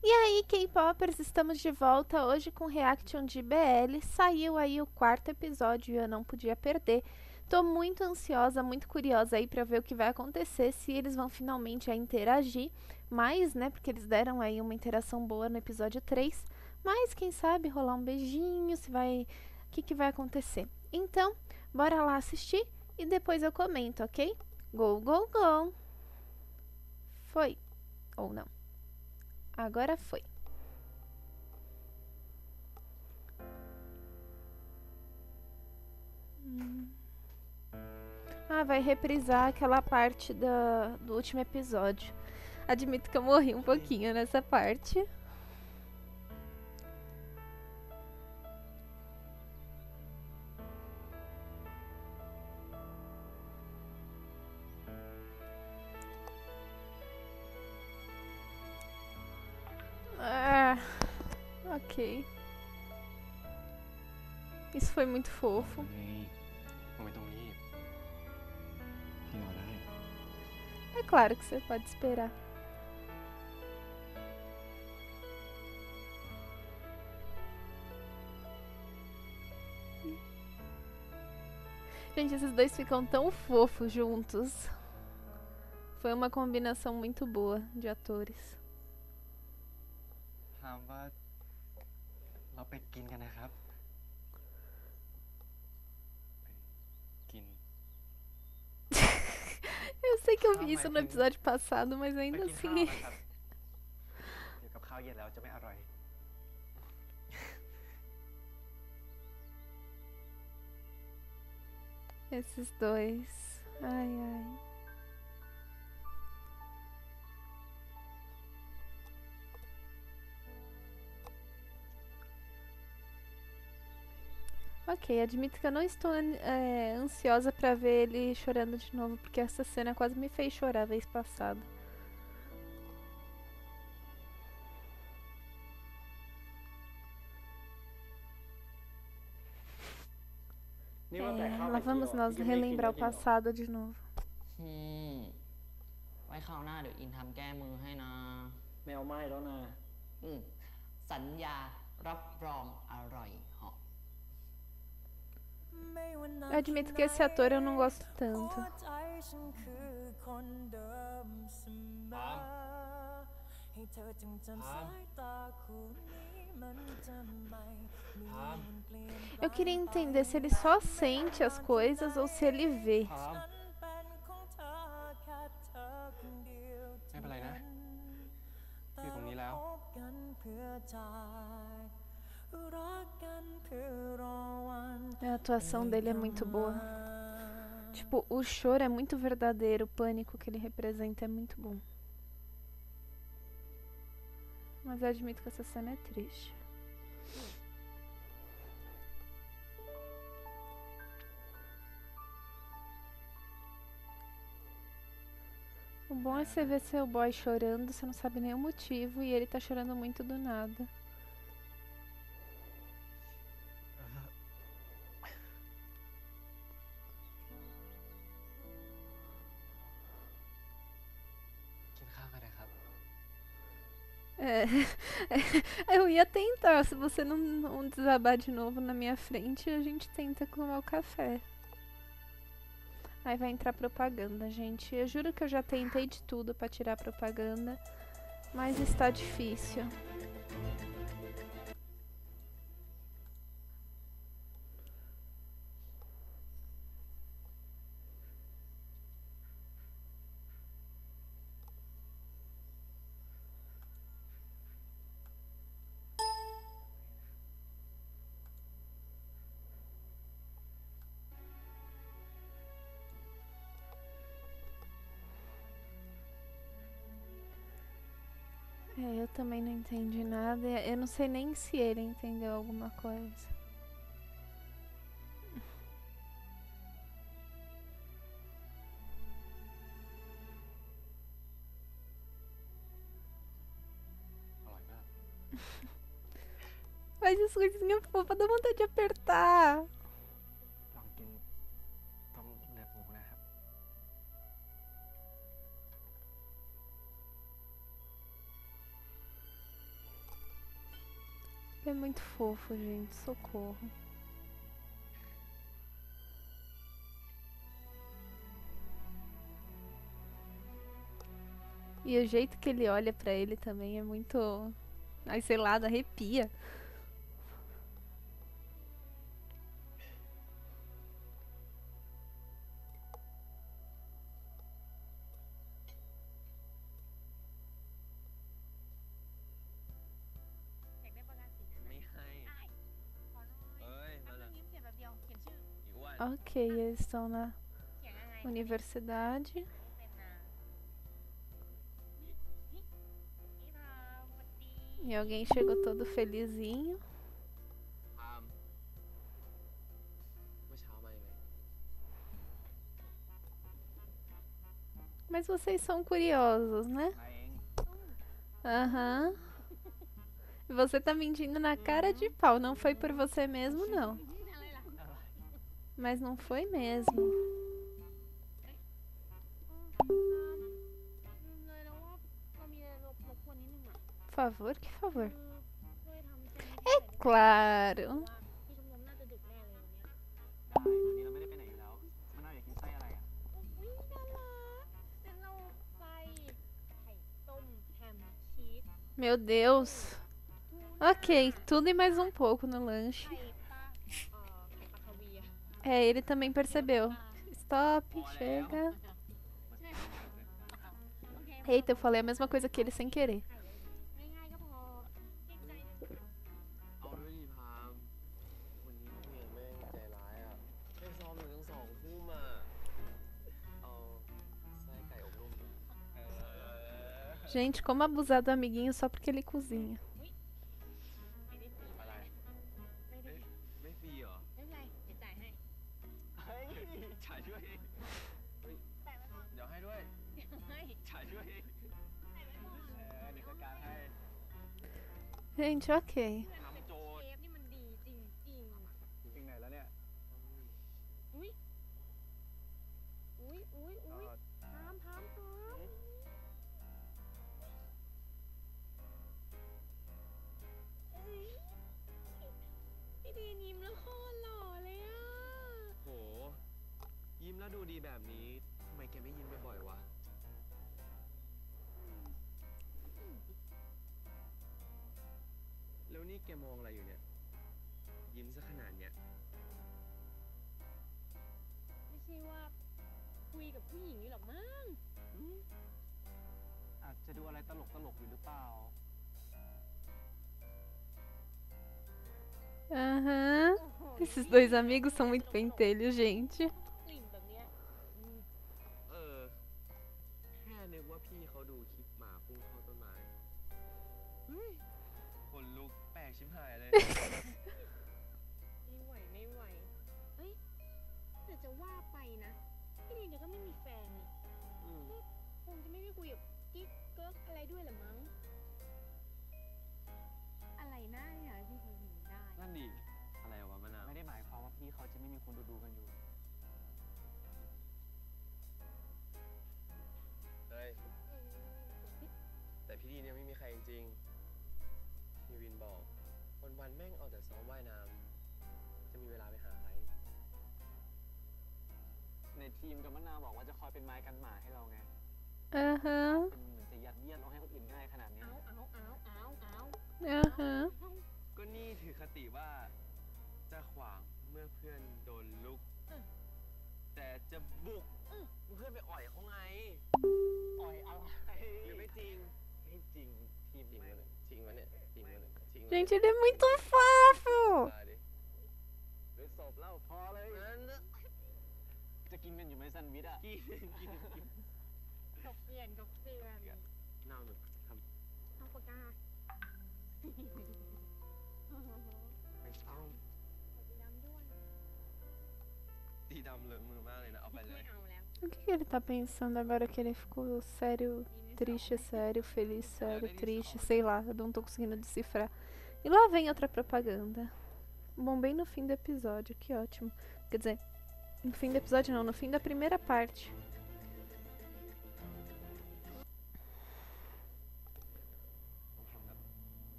E aí, K-Poppers, estamos de volta hoje com reaction de BL. Saiu aí o quarto episódio e eu não podia perder. Tô muito ansiosa, muito curiosa aí pra ver o que vai acontecer, se eles vão finalmente interagir. Mas, né, porque eles deram aí uma interação boa no episódio 3. Mas, quem sabe, rolar um beijinho, se vai... o que vai acontecer. Então, bora lá assistir e depois eu comento, ok? Go, go, go! Foi. Ou não. Agora foi. Ah, vai reprisar aquela parte do último episódio. Admito que eu morri um pouquinho nessa parte. Ok. Isso foi muito fofo. É claro que você pode esperar. Gente, esses dois ficam tão fofos juntos. Foi uma combinação muito boa de atores. Eu sei que eu vi isso no episódio passado, mas ainda assim. Esses dois. Ai, ai. Ok, admito que eu não estou ansiosa pra ver ele chorando de novo, porque essa cena quase me fez chorar a vez passada. É, lá vamos nós relembrar o passado de novo. Eu admito que esse ator eu não gosto tanto. Eu queria entender se ele só sente as coisas ou se ele vê. A atuação dele é muito boa. Tipo, o choro é muito verdadeiro, o pânico que ele representa é muito bom. Mas eu admito que essa cena é triste. O bom é você ver seu boy chorando, você não sabe nem o motivo e ele tá chorando muito do nada. Eu ia tentar, se você não desabar de novo na minha frente, a gente tenta tomar o café. Aí vai entrar propaganda, gente. Eu juro que eu já tentei de tudo pra tirar propaganda, mas está difícil. É, eu também não entendi nada. Eu não sei nem se ele entendeu alguma coisa. Mas essa coisinha fofa dá vontade de apertar. É muito fofo, gente. Socorro. E o jeito que ele olha pra ele também é muito... Ai, sei lá, arrepia. Ok, eles estão na universidade. E alguém chegou todo felizinho. Mas vocês são curiosos, né? Aham. Uhum. Você tá mentindo na cara de pau. Não foi por você mesmo, não. Mas não foi mesmo. Por favor, que favor? É claro. Meu Deus. Ok, tudo e mais um pouco no lanche. É, ele também percebeu. Stop, chega. Eita, eu falei a mesma coisa que ele sem querer. Gente, como abusar do amiguinho só porque ele cozinha. Gente, ok. Aham. Esses dois amigos são muito pentelhos, gente. Aham. Aham. Gente, ele é muito fofo. O que ele tá pensando agora que ele ficou sério, triste, sério, feliz, sério, triste, sei lá, eu não tô conseguindo decifrar. E lá vem outra propaganda. Bom, bem no fim do episódio, que ótimo. Quer dizer, no fim do episódio não, no fim da primeira parte.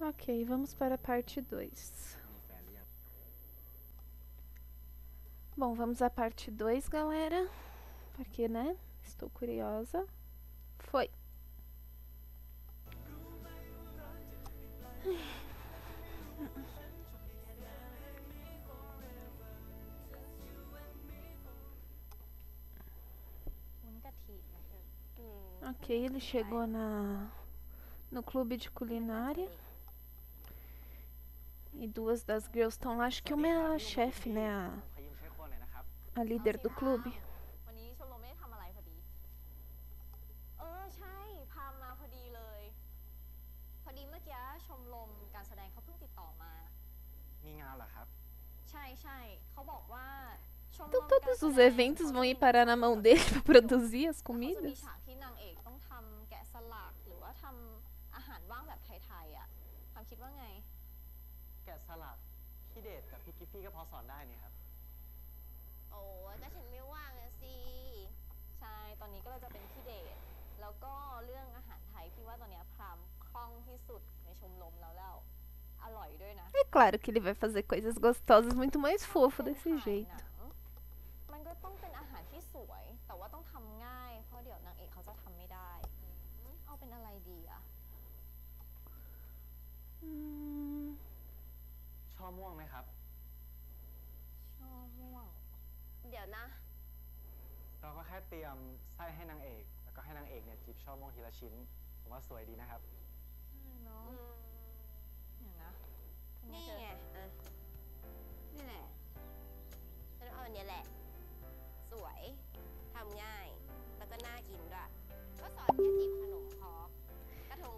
Ok, vamos para a parte 2. Bom, vamos à parte 2, galera, porque, né, estou curiosa. Foi! Ok, ele chegou no clube de culinária. E duas das girls estão lá. Acho que uma é a chefe, né? A líder do clube. Então todos os eventos vão ir parar na mão dele para produzir as comidas? É claro que ele vai fazer coisas gostosas, muito mais fofo desse jeito.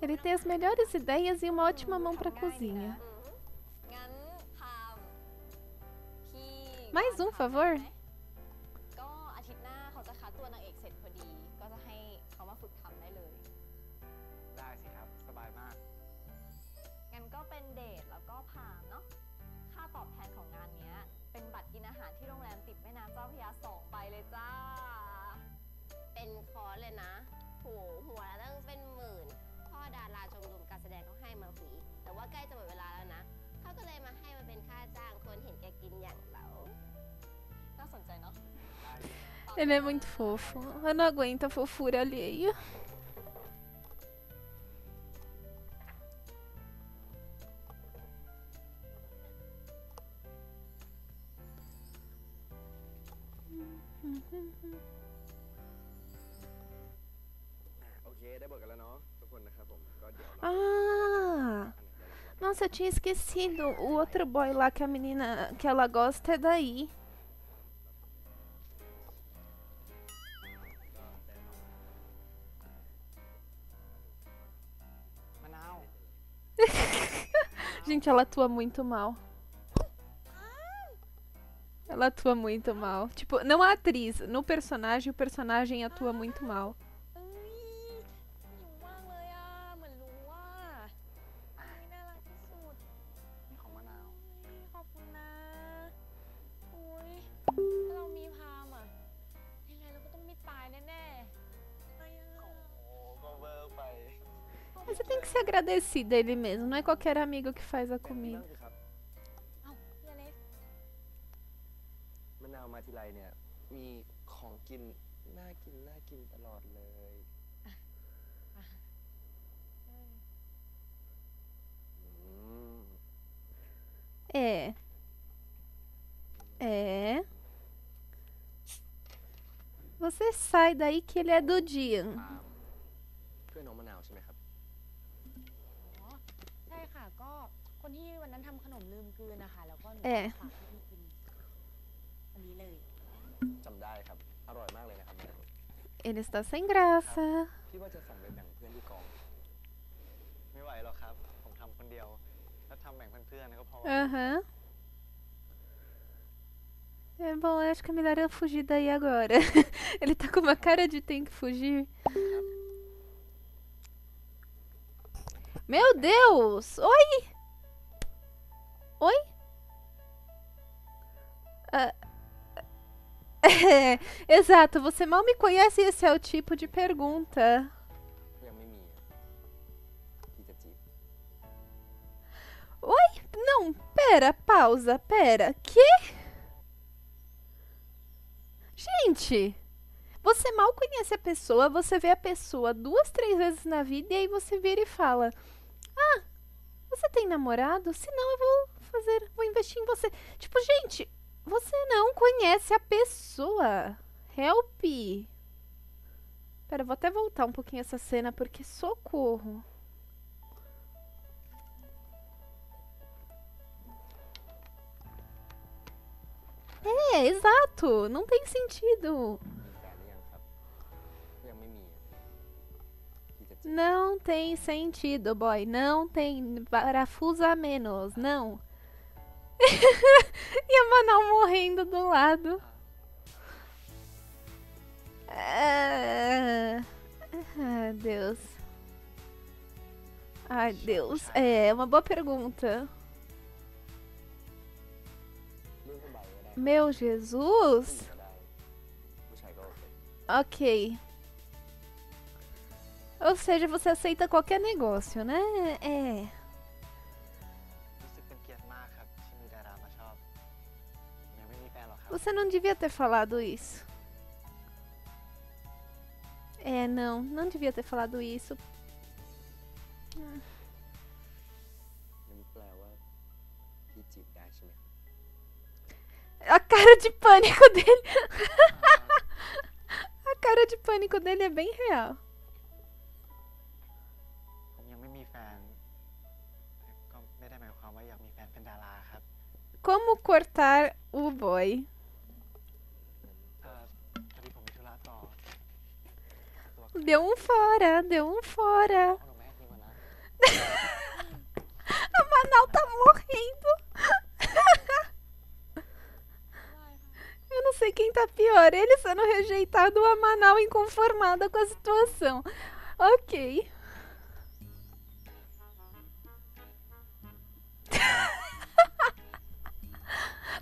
Ele tem as melhores ideias e uma ótima mão para cozinha. Mais um, por favor. Ele é muito fofo. Eu não aguento a fofura alheia. Ah! Nossa, eu tinha esquecido. O outro boy lá que a menina que ela gosta é daí. Gente, ela atua muito mal. Ela atua muito mal. Tipo, não a atriz, no personagem, o personagem atua muito mal. Você tem que ser agradecida a ele mesmo, não é qualquer amigo que faz a comida. É. É. Você sai daí que ele é do dia. É. Ele está sem graça. Aham. É bom, eu acho que é melhor eu fugir daí agora. Ele tá com uma cara de tem que fugir. Meu Deus! Oi! Oi? Exato, você mal me conhece e esse é o tipo de pergunta. Não, pera, pausa, pera. Que? Gente, você mal conhece a pessoa, você vê a pessoa 2, 3 vezes na vida e aí você vira e fala: ah, você tem namorado? Se não, eu vou investir em você. Tipo, gente, você não conhece a pessoa. Help! Pera, eu vou até voltar um pouquinho essa cena, porque socorro. É, exato. Não tem sentido. Não tem sentido, boy. Não tem parafuso a menos, não. E a Manal morrendo do lado. Ah, Deus. Ai, Deus. É uma boa pergunta. Meu Jesus? Ok. Ou seja, você aceita qualquer negócio, né? É. Você não devia ter falado isso. É, não. Não devia ter falado isso. A cara de pânico dele. A cara de pânico dele é bem real. Como cortar o boy? Deu um fora, deu um fora. A Manal tá morrendo. Eu não sei quem tá pior, ele sendo rejeitado ou a Manal inconformada com a situação. Ok.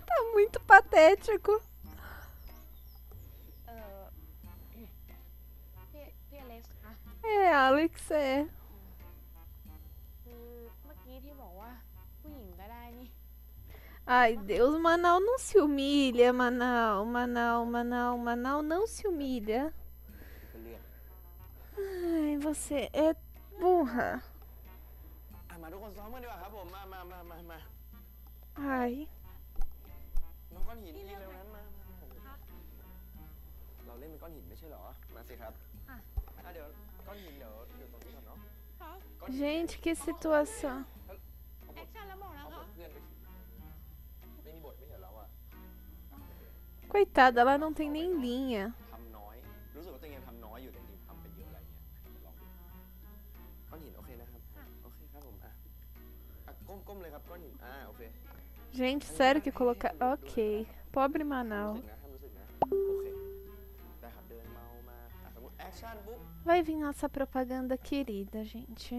Tá muito patético. É, Alex, é. Ai, Deus, Manal não se humilha, Manal, Manal, Manal, Manal não se humilha. Ai, você é burra. Ai. Gente, que situação. Coitada, ela não tem nem linha. Gente, sério que colocar... Ok. Pobre Manal. Vai vir nossa propaganda querida, gente.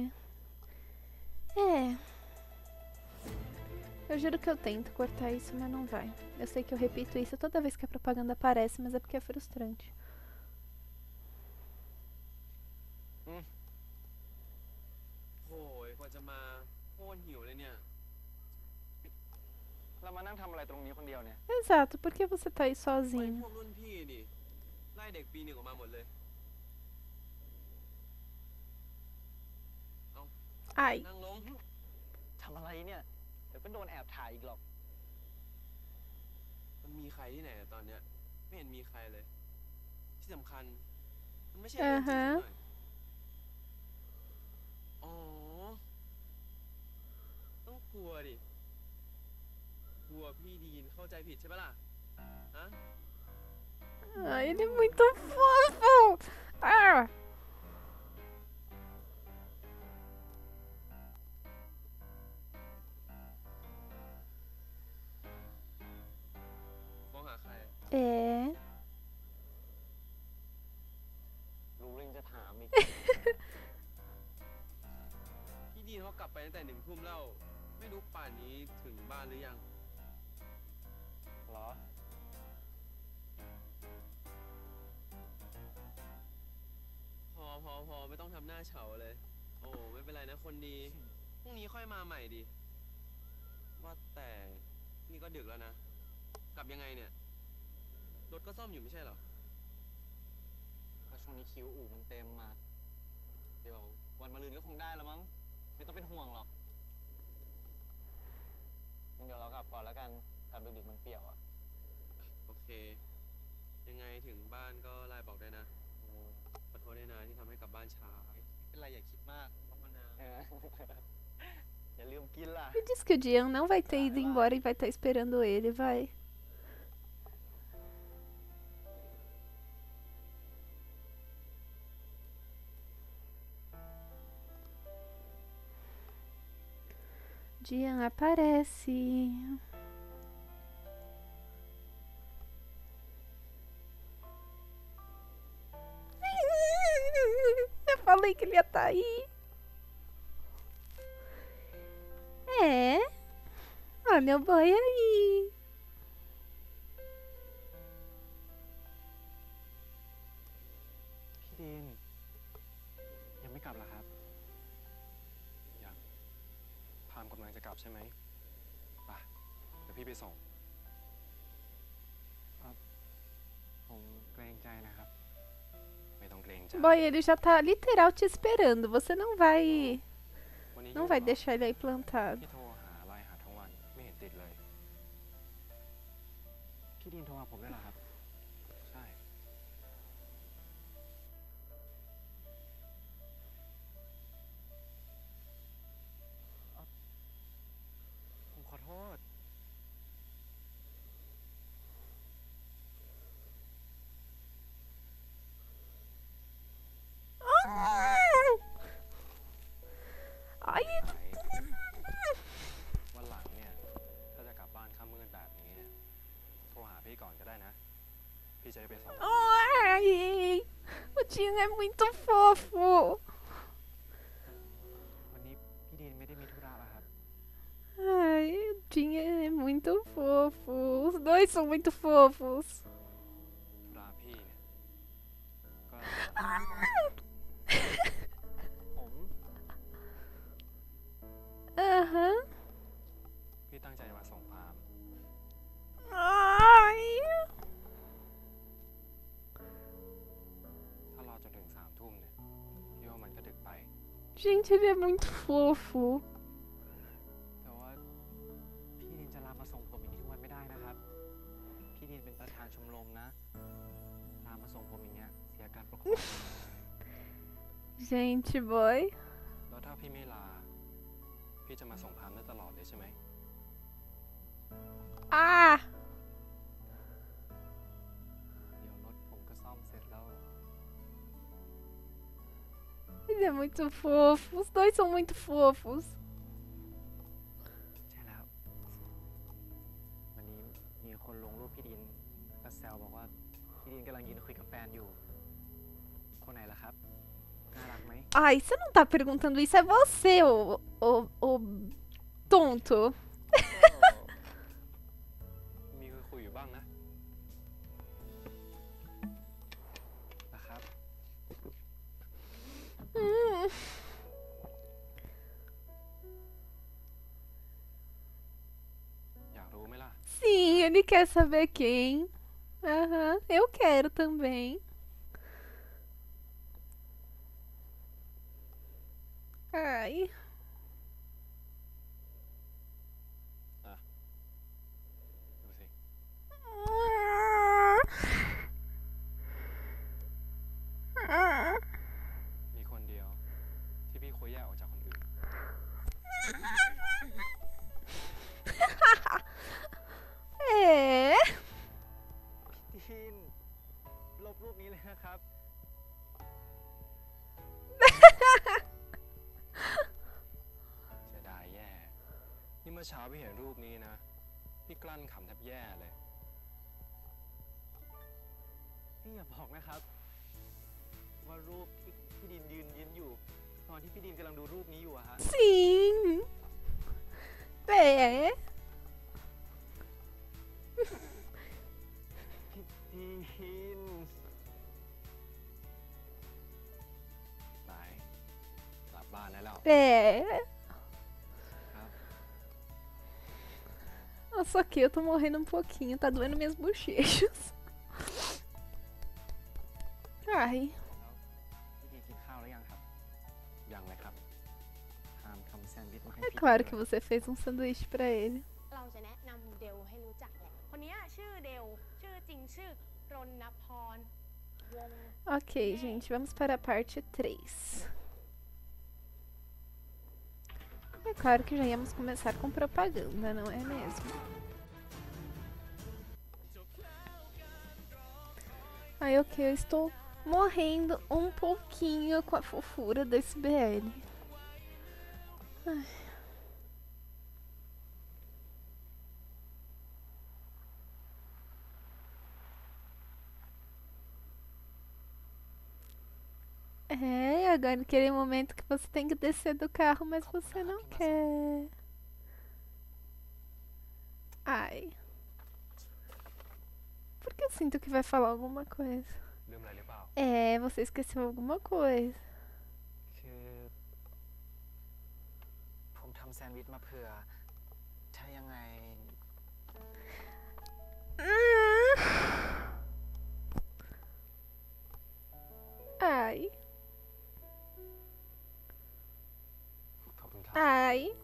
É... Eu juro que eu tento cortar isso, mas não vai. Eu sei que eu repito isso toda vez que a propaganda aparece, mas é porque é frustrante. Exato, por que você tá aí sozinho? Ai. Aham. Ai, ele é muito fofo. Ah. É. ว่าแต่นี่ก็ดึกแล้วนะกลับยังไงเนี่ยรถก็ซ่อมอยู่ไม่ใช่หรอก็ช่วงนี้คิวอู่มันเต็มมาเดี๋ยววันมะรืนก็คงได้แล้วมั้งไม่ต้องเป็นห่วงหรอกเดี๋ยวเรากลับก่อนแล้วกันกลับดึกๆมันเปี่ยวอ่ะโอเคยังไงถึงบ้านก็ไลน์บอกได้นะขอโทษด้วยนะที่ทำให้กลับบ้านช้าเป็นไรอย่าคิดมากเพราะมันนะEu disse que o Dian não vai ter ido embora e vai estar esperando ele, vai. Dian aparece. Eu falei que ele ia estar aí. É, olha meu boi aí. Kirin, ainda não voltou, né? Já. Pam está querendo voltar, certo? Vai, eu vou te levar. Eu estou nervoso. Boi, ele já está literal te esperando. Você não vai.Não vai deixar ele aí plantado. Ai, o Dian é muito fofo. Ai, o Dian é muito fofo. Os dois são muito fofos. Aham. Ai.Gente, ele é muito fofo. Gente, boy. Ah!Ele é muito fofo, os dois são muito fofos. Ai, você não tá perguntando isso, é você, o tonto. Sim, ele quer saber quem. Aham, eu quero também. Ai. Ah. Não sei. Ah. Ah.É. Sim. É. Nossa, aqui eu tô morrendo um pouquinho. Tá doendo minhas bochechas. Ai. É claro que você fez um sanduíche pra ele. Ok, gente, vamos para a parte 3. É claro que já íamos começar com propaganda, não é mesmo? Ai, ok, eu estou morrendo um pouquinho com a fofura desse BL. Ai. É, agora naquele momento que você tem que descer do carro, mas você não quer. Ai. Porque eu sinto que vai falar alguma coisa. É, você esqueceu alguma coisa. Ai. Ai.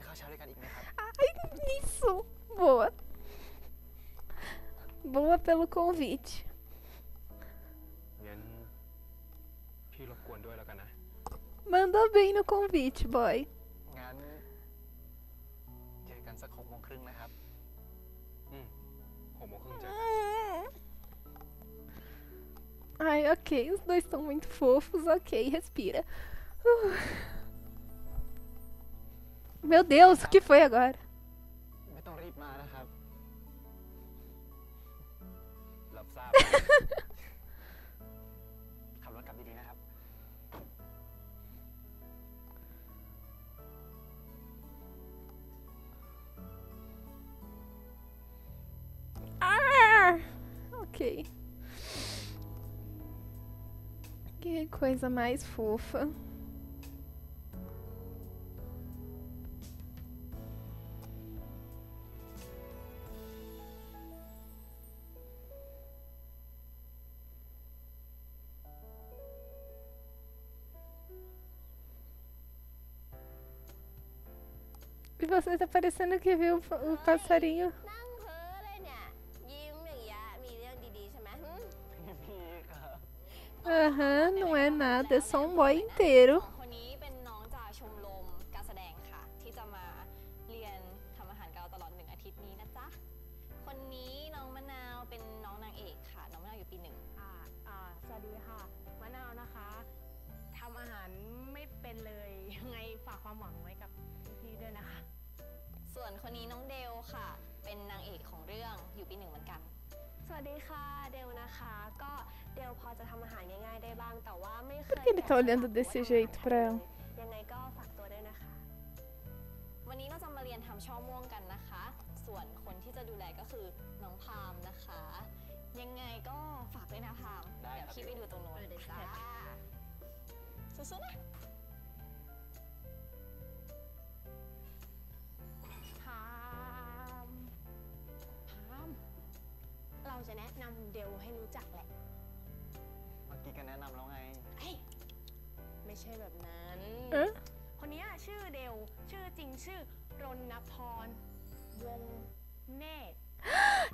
Ai, isso! Boa! Boa pelo convite. Mandou bem no convite, boy. Ai, ok. Os dois estão muito fofos. Ok, respira. Meu Deus, o que foi agora? Ok. Que coisa mais fofa. E você tá parecendo que viu o passarinho. Aham, não é nada, é só um boy inteiro. Por que ele tá olhando desse jeito pra ela?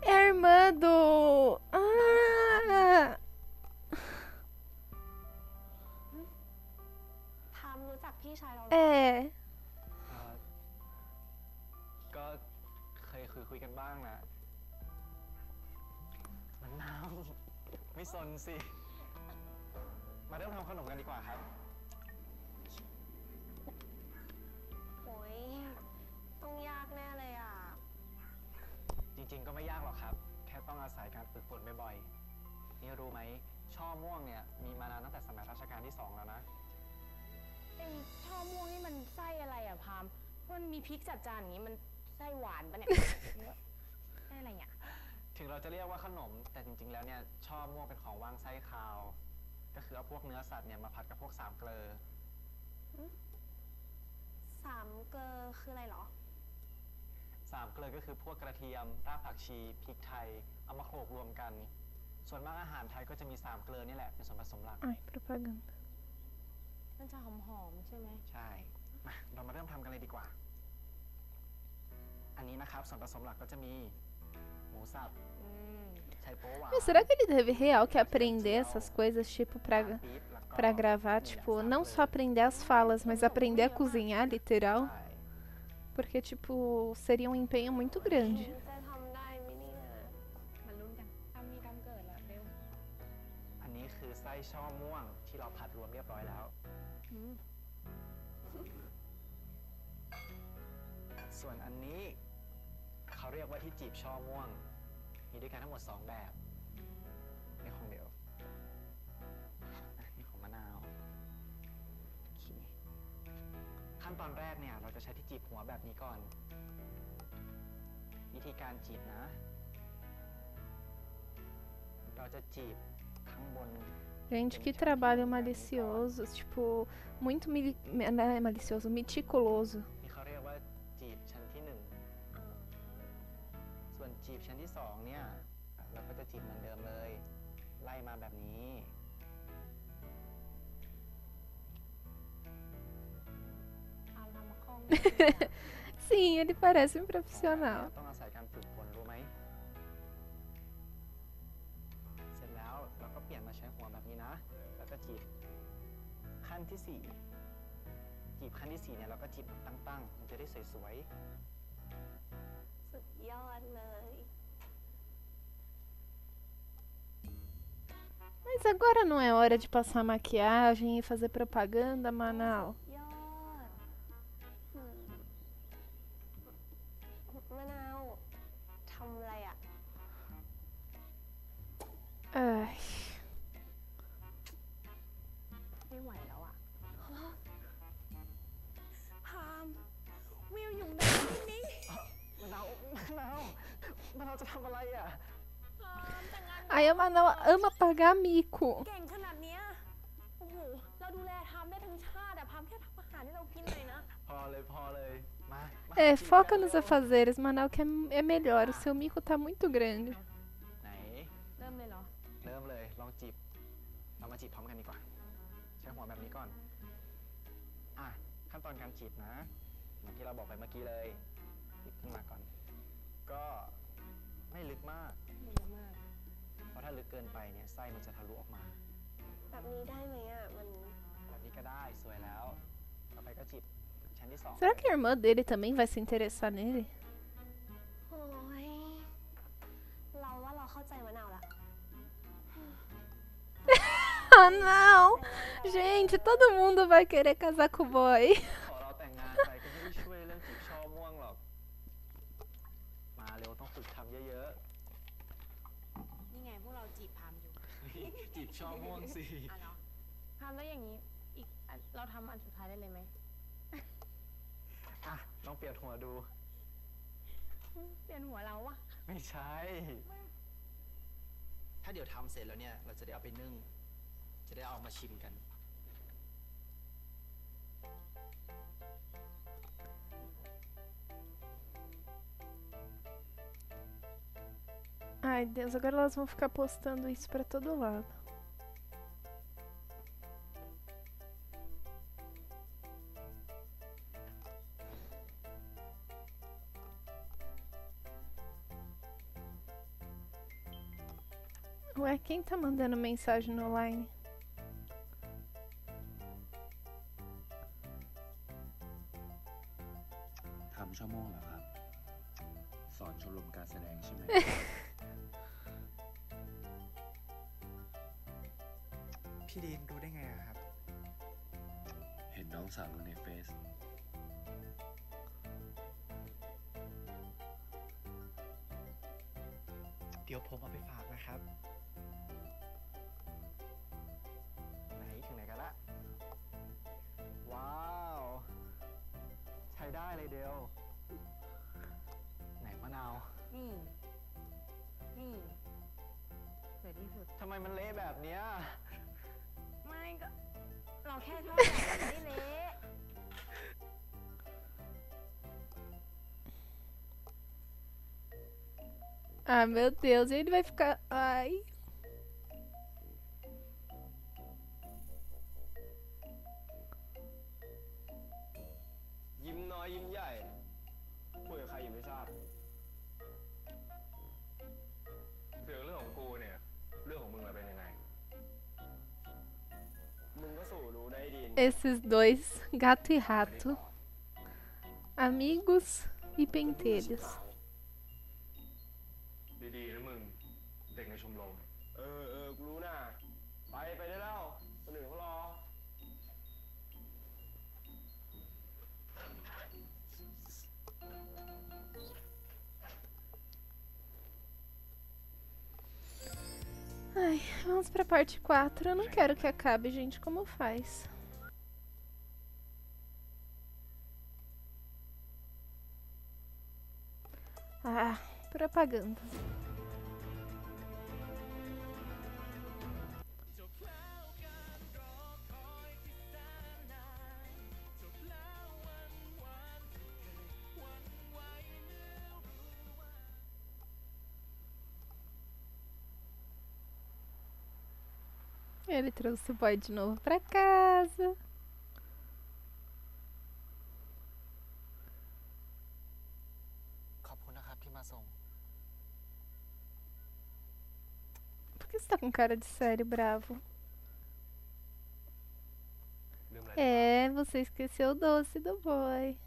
É a irmã do... Ah! É. มันมีพริกจัดจานอย่างนี้มันไส้หวานปะเนี่ยไส้อะไรเนี่ยถึงเราจะเรียกว่าขนมแต่จริงๆแล้วเนี่ยชอบมั่วเป็นของว่างไส้คาวก็คือเอาพวกเนื้อสัตว์เนี่ยมาผัดกับพวกสามเกลอสามเกลอคืออะไรหรอสามเกลอก็คือพวกกระเทียมรากผักชีพริกไทยเอามาโขลกรวมกันส่วนมากอาหารไทยก็จะมีสามเกลอนี่แหละเป็นส่วนผสมหลักมันจะหอมๆใช่ไหมใช่มาเรามาเริ่มทำกันเลยดีกว่าอันนี้นะครับส่วนผสมหลักก็จะมีหมูสับSerá que ele teve real que aprender essas coisas, tipo, pra gravar, tipo, não só aprender as falas, mas aprender a cozinhar, literal? Porque, tipo, seria um empenho muito grande.มีด้วยกันทั้งหมด2แบบนี่ของเดียวนี่ของมะนาวขั้นตอนแรกเนี่ยเราจะใช้ที่จีบหัวแบบนี้ก่อนวิธีการจีบนะเราจะจีบข้างบน gente que trabalho malicioso tipo muito malicioso meticulosoจีบชั้นที่2เนี่ยเราก็จะจีบเหมือนเดิมเลยไล่มาแบบนี้Sim, ele parece um profissional ต้องอาศัยการฝึกฝนรู้ไหมเสร็จแล้วเราก็เปลี่ยนมาใช้หัวแบบนี้นะแล้วก็จีบขั้นที่4จีบขั้นที่4เนี่ยเราก็จีบตั้งๆมันจะได้สวยๆสุดยอดเลยMas agora não é hora de passar maquiagem e fazer propaganda, Manal. Manal, ai. Aí a Manal ama pagar mico. É, foca nos afazeres, Manal, que é melhor. O seu mico tá muito grande.เพราะถ้าลึกเกินไปเนี่ยไส้มันจะทะลุออกมาแบบนี้ได้ไหมอ่ะมันแบบนี้ก็ได้สวยแล้วต่อไปก็จีบชั้นที่2 Será que a irmã dele também vai se interessar nele? โอ้ยเราว่าเราเข้าใจมะนาวละ Ah não gente todo mundo vai querer casar com o boy ขอเราแต่งงานไปก็ไม่ช่วยเรื่องจีบช่อม่วงหรอกมาเร็วต้องฝึกทำเยอะๆจีบชอบม่วงสิทำแล้วอย่างนี้อีกเราทำอันสุดท้ายได้เลยไหมอ่ะลองเปลี่ยนหัวดูเปลี่ยนหัวเราวะไม่ใช่ถ้าเดี๋ยวทำเสร็จแล้วเนี่ยเราจะได้เอาไปนึ่งจะได้เอามาชิมกัน Ai, Deus, agora elas vão ficar postando isso pra todo lado. Ué, quem tá mandando mensagem online?เดี๋ยวผมเอาไปฝากนะครับไหนถึงไหนกันละว้าวใช้ได้เลย เดียวไหนมะนาวนี่สวยที่สุดทำไมมันเละแบบเนี้ยไม่ก็เราแค่ทอดไม่เละAh, meu Deus, ele vai ficar... Ai... Esses dois, gato e rato, amigos e pentelhos.ดีๆนะมึงเด็กในชมรมกูรู้นะไปได้แล้วคนอื่นเขารอAi, vamos pra parte 4. Eu não quero que acabe, gente, como faz? Ah, propaganda.Ele trouxe o boy de novo pra casa. Por que você tá com cara de sério, bravo? É, você esqueceu o doce do boy.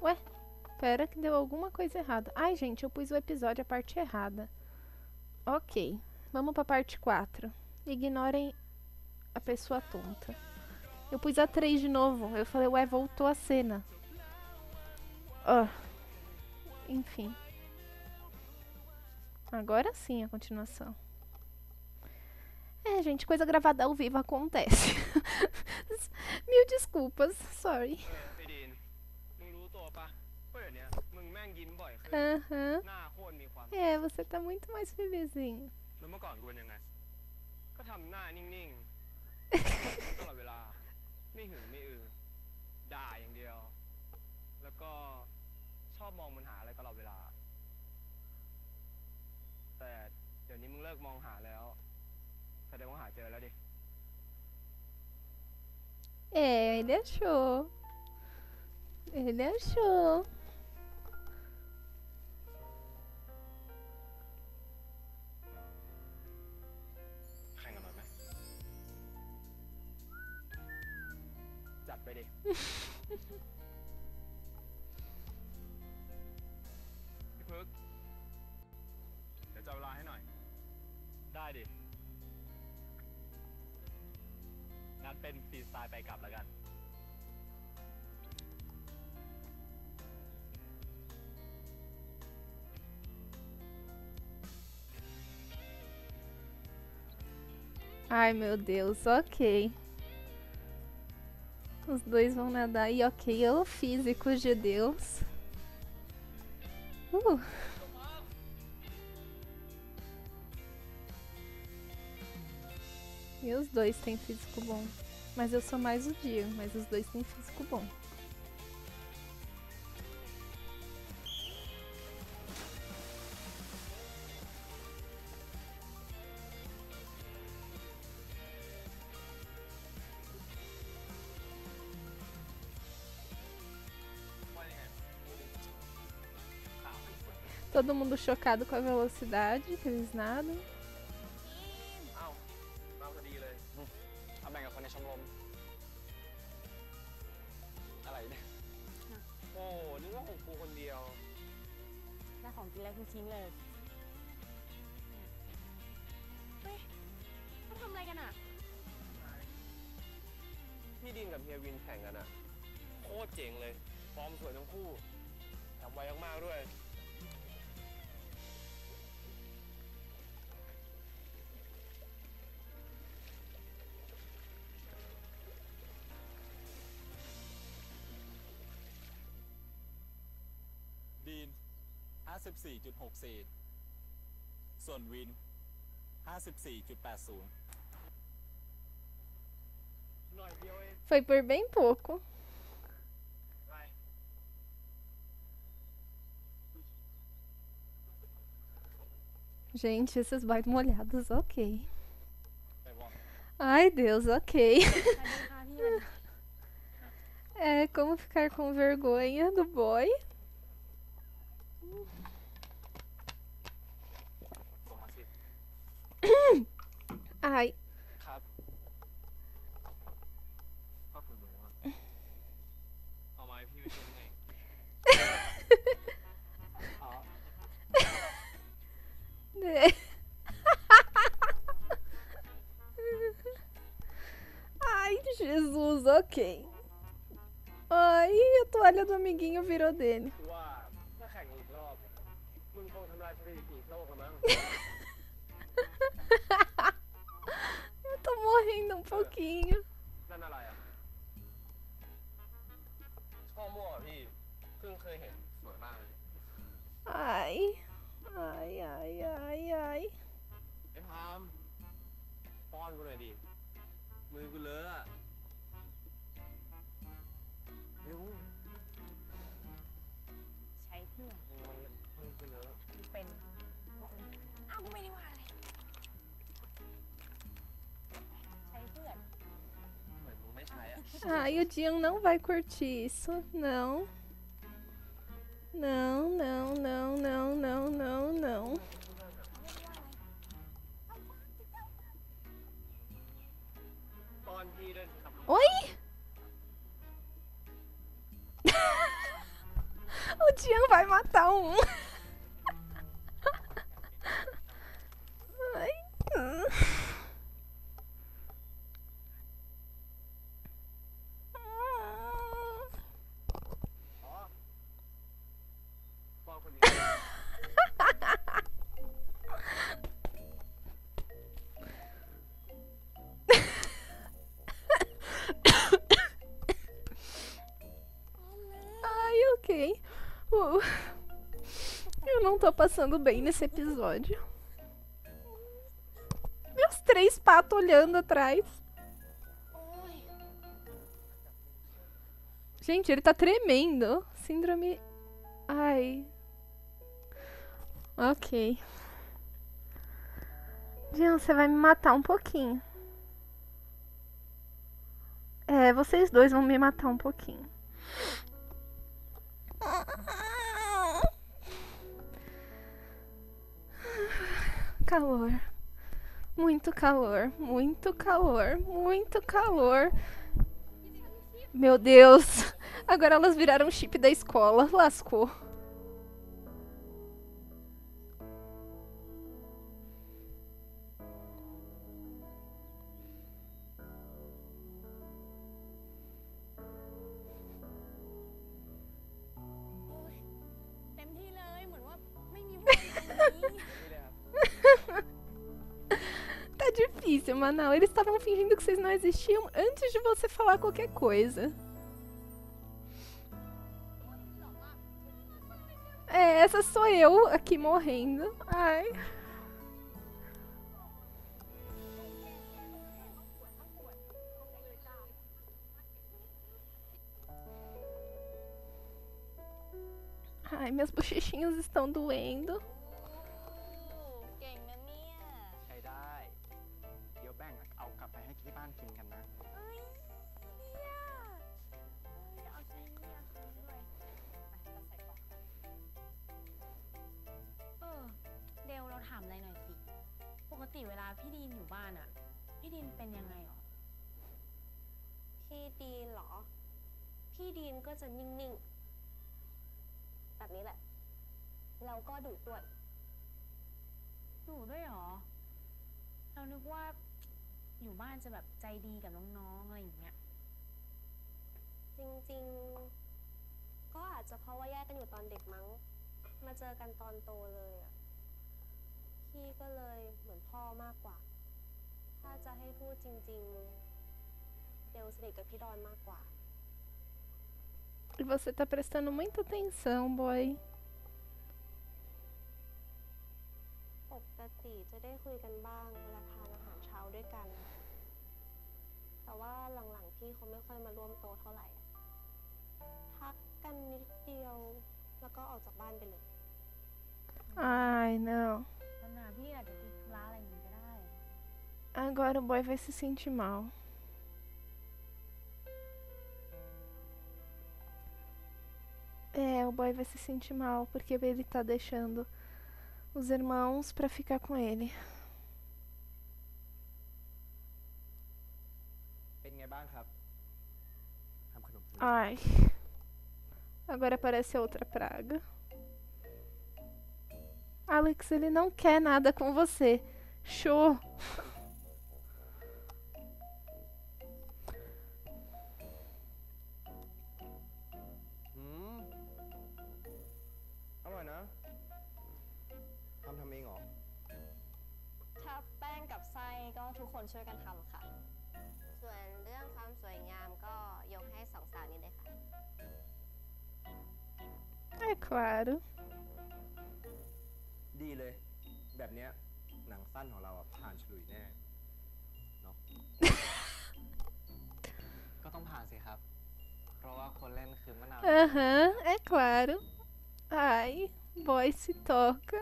Ué?Espera que deu alguma coisa errada. Ai, gente, eu pus o episódio, a parte errada. Ok, vamos pra parte 4. Ignorem a pessoa tonta. Eu pus a 3 de novo. Eu falei, ué, voltou a cena. Enfim. Agora sim a continuação. É, gente, coisa gravada ao vivo acontece. Mil desculpas, sorry.É, você tá muito mais bebezinho. É, ele achou. Ele achou.พี่พึกเดี๋ยวจับเวลาให้หน่อยได้ดินัดเป็นฟรีสไตล์ไปกลับแล้วกันAi, meu Deus, ok.Os dois vão nadar e ok, eu físico de Deus. E os dois têm físico bom. Mas eu sou mais o dia, mas os dois têm físico bom. Todo mundo chocado com a velocidade que eles nadam. Meu Deus, a minha vida é uma coisa. 54.6 เศษส่วนวิน 54.80 Foi por bem pouco. Gente, esses bairros molhados, ok. Ai, Deus, ok. É como ficar com vergonha do boy. Ai. Ai, Jesus, ok. Ai, a toalha do amiguinho virou dele. Eu tô morrendo um pouquinho. Ai. Ai, ai, ai, ai. Ai, o Dion não vai curtir isso, não. Não, não, não, não, não, não, não. Oi? O Dian vai matar um. Eu não tô passando bem nesse episódio. Meus três patos olhando atrás. Gente, ele tá tremendo. Síndrome... Ai. Ok. Jean, você vai me matar um pouquinho. É, vocês dois vão me matar um pouquinho. Calor, muito calor, muito calor, muito calor. Meu Deus, agora elas viraram chip da escola, lascou. Manaus, eles estavam fingindo que vocês não existiam antes de você falar qualquer coisa. É, essa sou eu aqui morrendo. Ai. Ai, meus bochechinhos estão doendo. E você tá prestando muita atenção, boy. ติจะได้คุยกันบ้างเวลาทานอาหารเช้าด้วยกันแต่ว่าหลังๆพี่เขาไม่ค่อยมาร่วมโต๊ะเท่าไหร่ทักกันนิดเดียวแล้วก็ออกจากบ้านไปเลยI know นาพี่อาจจะติดธุระอะไรอย่างนี้ก็ได้ Agora o boy vai se sentir mal o boy vai se sentir mal porque ele tá deixando os irmãos pra ficar com ele. เป็นไงบ้างครับทำขนม Ai, agora aparece outra praga. Alex, ele não quer nada com você. Show.ก็ทุกคนช่วยกันทำค่ะส่วนเรื่องความสวยงามก็ยกให้สองสาวนี้เลยค่ะ É claro ดีเลยแบบเนี้ยหนังสั้นของเราอ่ะผ่านฉลุยแน่เนาะ ก็ต้องผ่านสิครับเพราะว่าคนเล่นคือมะนาว É claro Ai Boy se toca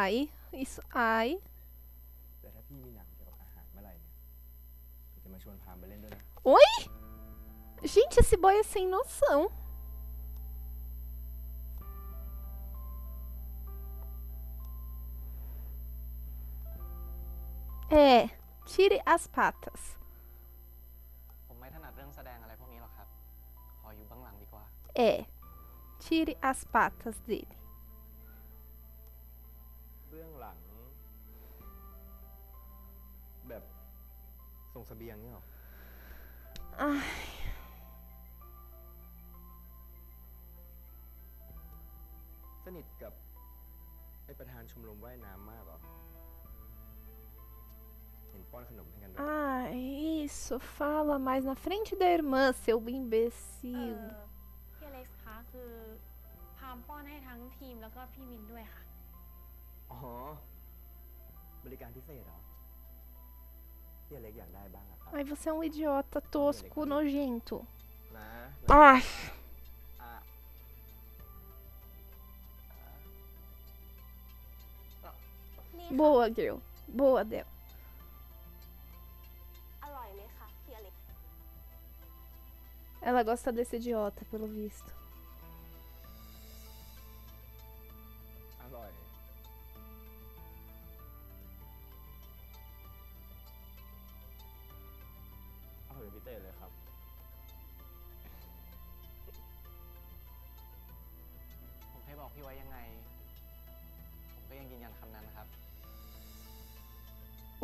Ai Isso Aiมีหนังเกี่ยวกับอาหารเมื่อไหร่เนี่ยจะมาชวนพามไปเล่นด้วยนะ Oi gente esse boy é sem noção tire as patas ผมไม่ถนัดเรื่องแสดงอะไรพวกนี้หรอกครับขออยู่บ้างหลังดีกว่าtire as patas dele เรื่องหลังแบบส่งเสบียงเนี่ยหรอสนิทกับไอ้ประธานชมรมว่ายน้ำมากเหรอเห็นป้อนขนมให้กันด้วย isso fala mais na frente da irmã seu imbecil พี่เล็กคะคือพามป้อนให้ทั้งทีมแล้วก็พี่มินด้วยค่ะอ๋อบริการพิเศษเหรอAi, você é um idiota tosco, nojento. Ai. Boa, girl. Boa, Del. Ela gosta desse idiota, pelo visto.ผมเคยบอกพี่ไว้ยังไงผมก็ยังยืนยันคำนั้นนะครับ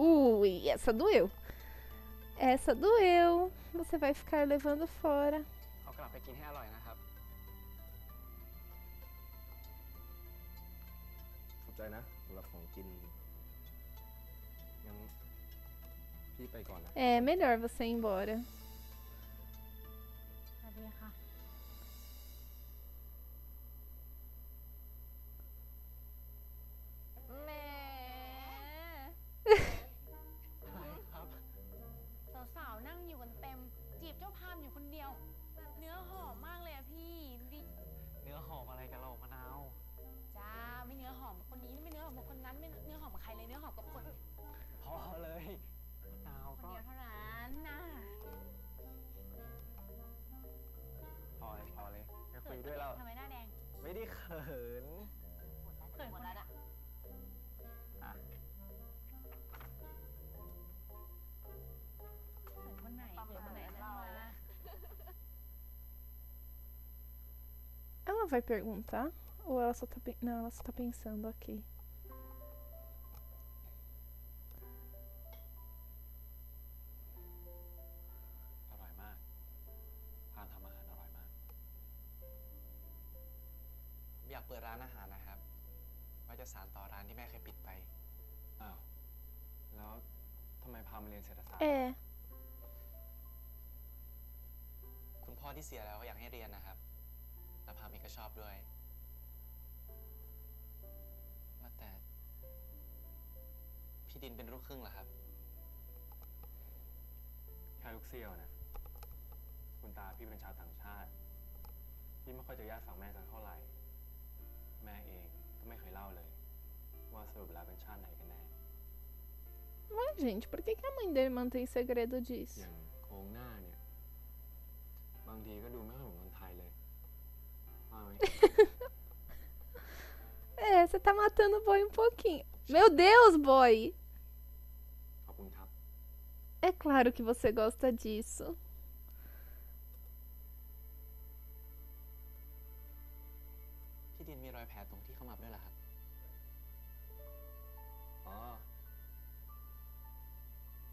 Ui, essa doeu. Essa doeu. Você vai ficar levando fora. เอากลับไปกินให้อร่อยนะครับขอบใจนะสำหรับของกินยังพี่ไปก่อนนะ melhor você ir emboraสาวๆนั่งอยู่กันเต็มจีบเจ้าพามอยู่คนเดียวเนื้อหอมมากเลยพี่เนื้อหอมอะไรกันเรามะนาวจ้าไม่เนื้อหอมคนนี้ไม่เนื้อหอมคนนั้นไม่เนื้อหอมกับใครเลยเนื้อหอมกับคนพอเลยมะนาวคนเดียวเท่านั้นนะพอเลยจะคุยด้วยเราทำไมหน้าแดงไม่ได้เขินหมดแล้วอะEla vai perguntar? Ou ela só tá, não, ela só tá pensando aqui. É.พ่อที่เสียแล้วอยากให้เรียนนะครับแต่พามเองก็ชอบด้วยว่าแต่ ที่ดินเป็นลูกครึ่งเหรอครับแค่ลูกเสี้ยวนะคุณตาพี่เป็นชาวต่างชาติพี่ไม่ค่อยจะญาติฝั่งแม่สักเท่าไหร่แม่เองก็ไม่เคยเล่าเลยว่าสรุปแล้วเป็นชาติไหนกันแน่ Mas gente, por que a mãe dele mantém segredo disso? อย่างโครงหน้าเนี่ยบางทีก็ดูไม่ค่อยเหมือนคนไทยเลยว่าไหม É, você tá matando o boy pouquinho. Meu Deus, boy! ขอบคุณครับ É claro que você gosta disso.มีรอยแผลตรงที่ขมับด้วยเหรอครับอ๋อ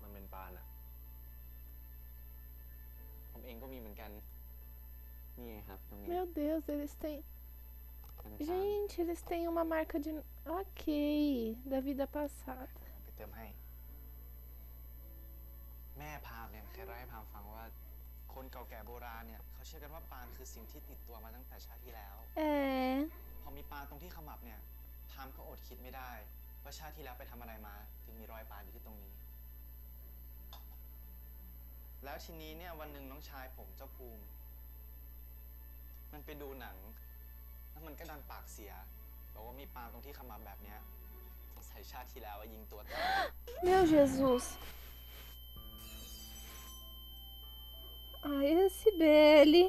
มันเป็นปานอะผมเองก็มีเหมือนกันนี่ครับตรงนี้ Meu Deus, eles têm Gente, eles têm uma marca de Ok, da vida passada ไปเติมให้แม่พามเนี่ยเคยเล่าให้พามฟังว่าคนเก่าแก่โบราณเนี่ยเขาเชื่อกันว่าปานคือสิ่งที่ติดตัวมาตั้งแต่ชาติที่แล้วพอมีปานตรงที่ขมับเนี่ยพามก็อดคิดไม่ได้ว่าชาติที่แล้วไปทำอะไรมาถึงมีรอยปานอยู่ที่ตรงนี้แล้วทีนี้เนี่ยวันหนึ่งน้องชายผมเจ้าภูมิมันไปดูหนังแล้วมันก็ดันปากเสียบอกว่ามีปานตรงที่ขมับแบบเนี้ยสงสัยชาติที่แล้วยิงตัวตาย Meu Jesus Ah, esse Beli.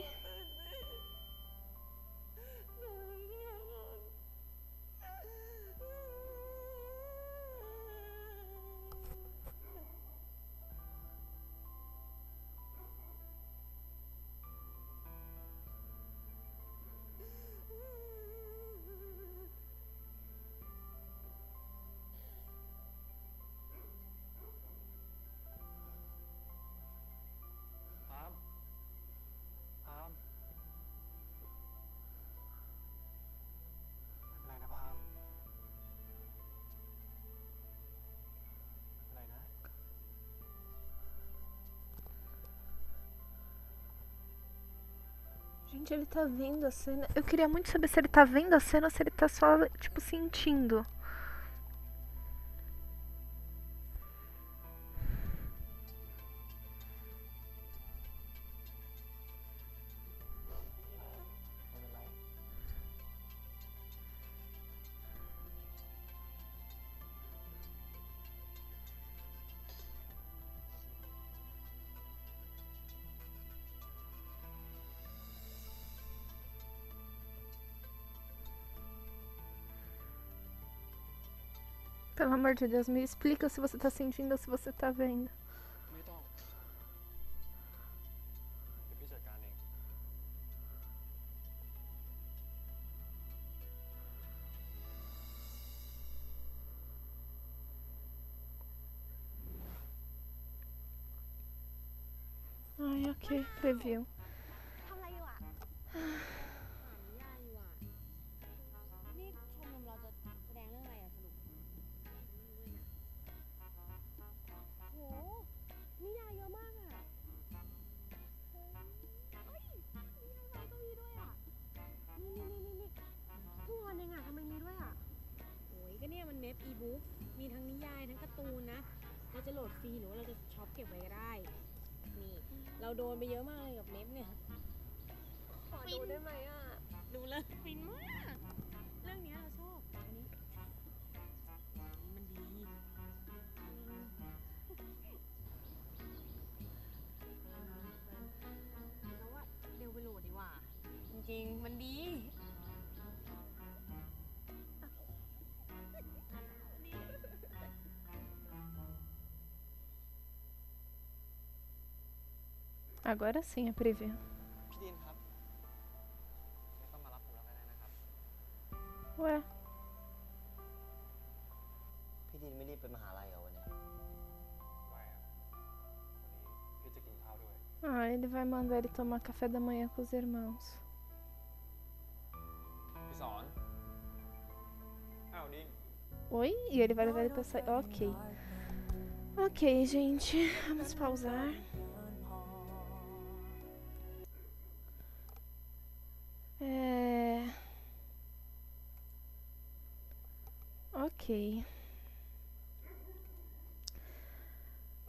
Gente, ele tá vendo a cena. Eu queria muito saber se ele tá vendo a cena ou se ele tá só, tipo, sentindo. Pelo amor de Deus, me explica se você tá sentindo ou se você tá vendo. Ai, ok, preview. E-book มีทั้งนิยายทั้งการ์ตูนนะเราจะโหลดฟรีหรือว่าเราจะช็อปเก็บไว้ก็ได้นี่เราโดนไปเยอะมากเลยกับเน็ตเนี่ยขอดูได้ไหมอ่ะดูแล้วฟินมากเรื่องนี้เราชอบอันนี้มันดีแล้วว่าเร็วไปโหลดดีกว่าจริงๆมันดีAgora sim, é preview. พี่ดินครับไม่ต้องมารับผมแล้วนะนะครับเว้ยพี่ดินไม่รีบไปมหาลัยเหรอวันนี้ไม่อ่ะวันนี้พี่จะกินข้าวด้วย Ah, ele vai mandar ele tomar café da manhã com os irmãos. พี่สอนอ้าวนี่ Oi, e ele vai levar ele pra sair. Ok. Ok, gente, vamos pausar.Ok.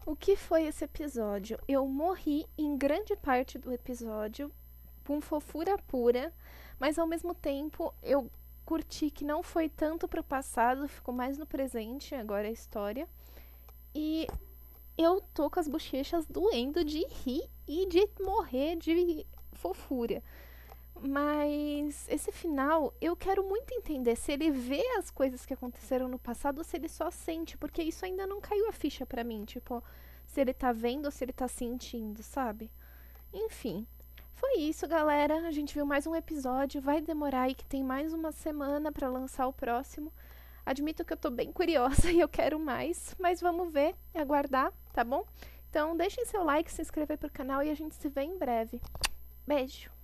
O que foi esse episódio? Eu morri em grande parte do episódio com fofura pura, mas ao mesmo tempo eu curti que não foi tanto pro passado, ficou mais no presente, agora é história. E eu tô com as bochechas doendo de rir e de morrer de fofura. Mas esse final, eu quero muito entender se ele vê as coisas que aconteceram no passado ou se ele só sente, porque isso ainda não caiu a ficha pra mim, tipo, se ele tá vendo ou se ele tá sentindo, sabe? Enfim, foi isso, galera, a gente viu mais um episódio, vai demorar aí que tem mais uma semana pra lançar o próximo. Admito que eu tô bem curiosa e eu quero mais, mas vamos ver e aguardar, tá bom? Então deixem seu like, se inscrever pro canal e a gente se vê em breve. Beijo!